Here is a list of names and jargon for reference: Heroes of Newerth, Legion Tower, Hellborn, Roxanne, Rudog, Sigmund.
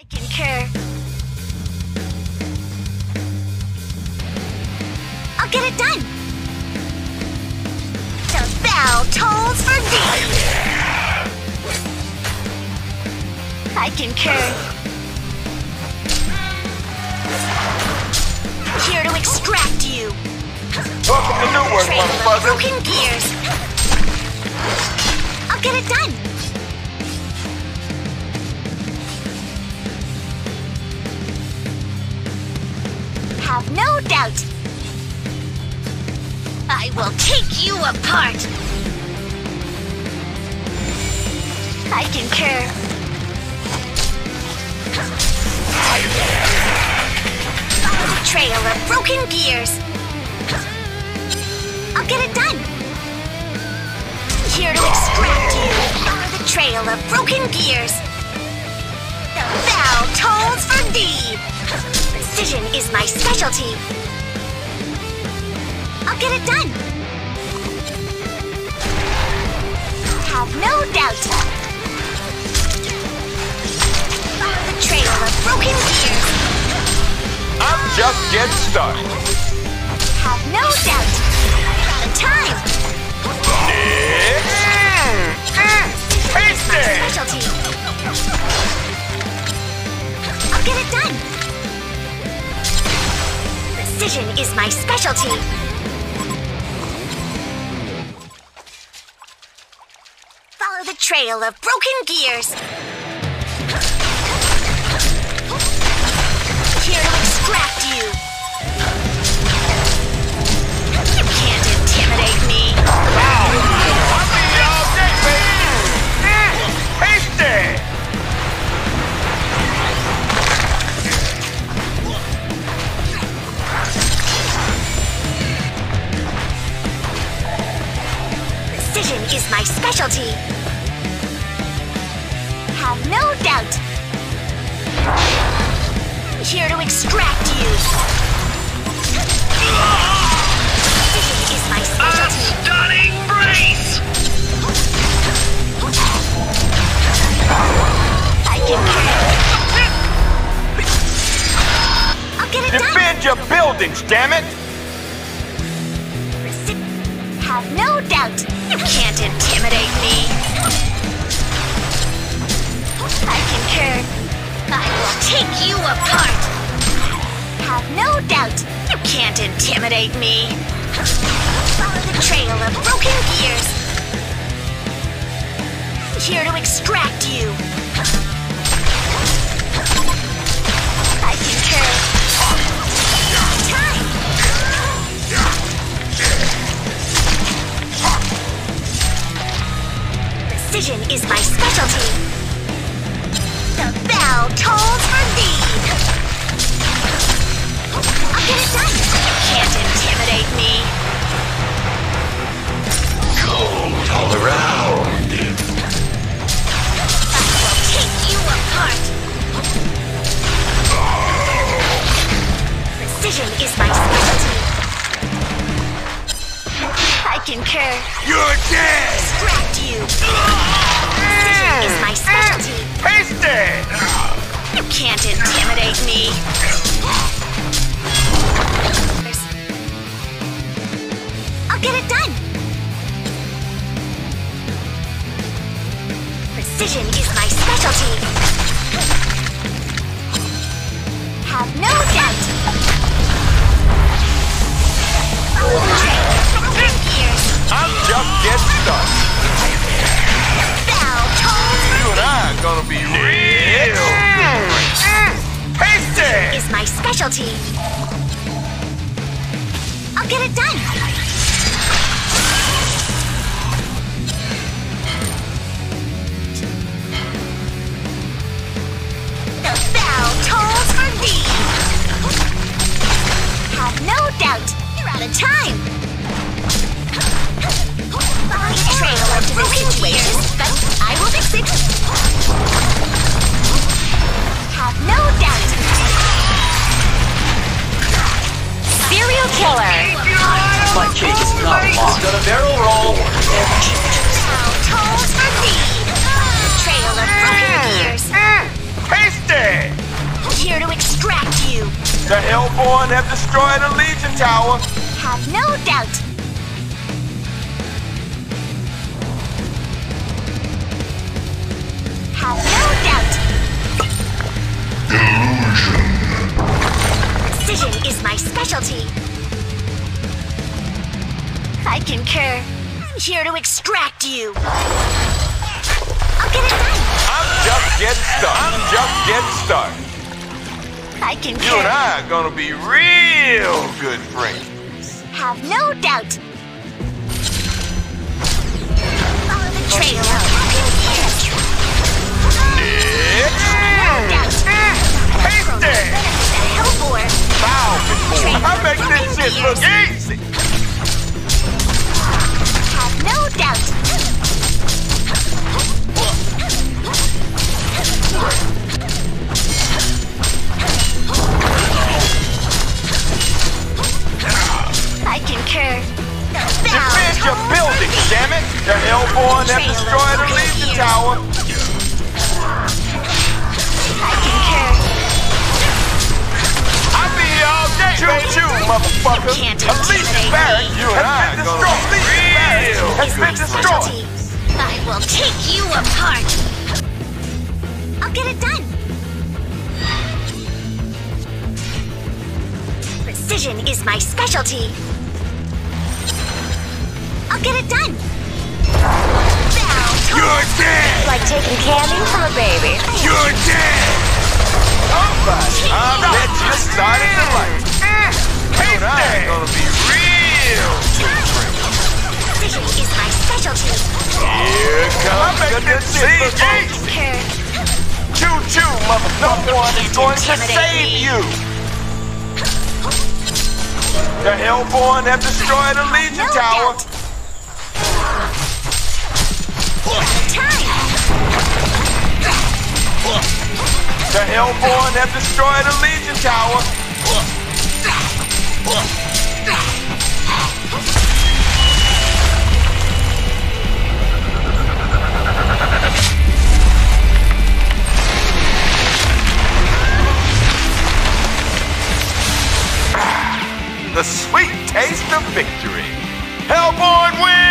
I concur. I'll get it done. The bell tolls for thee. I concur. Here to extract you. Welcome to Newerth, motherfucker. Broken gears. I'll get it done. Have no doubt. I will take you apart. I concur. Trail of broken gears. I'll get it done. Here to extract you. The trail of broken gears. The bell tolls for thee. Precision is my specialty. I'll get it done. Have no doubt. The trail of broken gears. I'm just getting started. Have no doubt. The time. It's my specialty. I'll get it done. Precision is my specialty. Follow the trail of broken gears. You. You can't intimidate me. Wow! I'll be all day, baby! Hasty! Precision is my specialty. Have no doubt. Here to extract you. Precision is my specialty. A stunning brace! I can get it. I'll get it done. Defend your buildings, damn it! Have no doubt. You can't intimidate me. I concur. I will take you apart! Have no doubt! You can't intimidate me! Follow the trail of broken gears! Here to extract you! I concur! Time! Precision is my specialty! The bell tolls for thee! I'll get it done! You can't intimidate me! Cold all around! I will take you apart! Precision is my specialty! I concur! You're dead! Distract you! Precision is my specialty! Hasty! You can't intimidate me. I'll get it done. Precision is my specialty. Have no doubt. I'm just getting started. I'm gonna be real tasty! Is my specialty. I'll get it done. The bell tolls for thee. Have no doubt. You're out of time. Follow the trail of broken gears, but I will fix it. Have no doubt. Serial killer. My cake is not locked on a barrel roll. Now tolls for thee. The trail of broken gears. Tasty. here to extract you. The Hellborn have destroyed the Legion Tower. Have no doubt. Have no doubt. Illusion. Precision is my specialty. I concur. I'm here to extract you. I'll get it done. I'm just getting started. I concur. You and I are gonna be real good friends. Have no doubt. Follow the trail. I make this shit look easy. Have no doubt. I concur. Defend your building, damn it! The Hellborn have destroyed the Legion Tower. I concur. I'll be here all day, baby. Motherfucker. Legion Barracks has been destroyed. Legion Barracks has been destroyed. I will take you apart. I'll get it done. Precision is my specialty. I'll get it done. You're dead. It's like taking candy from a baby. You're dead. Oh my God! That just started the light. Hey, I'm gonna be real. Precision is my specialty. Here comes the decision. Choo-choo, motherfucker! Someone is going to save you. The Hellborn have destroyed the Legion Tower. The Hellborn have destroyed the Legion Tower. The sweet taste of victory. Hellborn wins!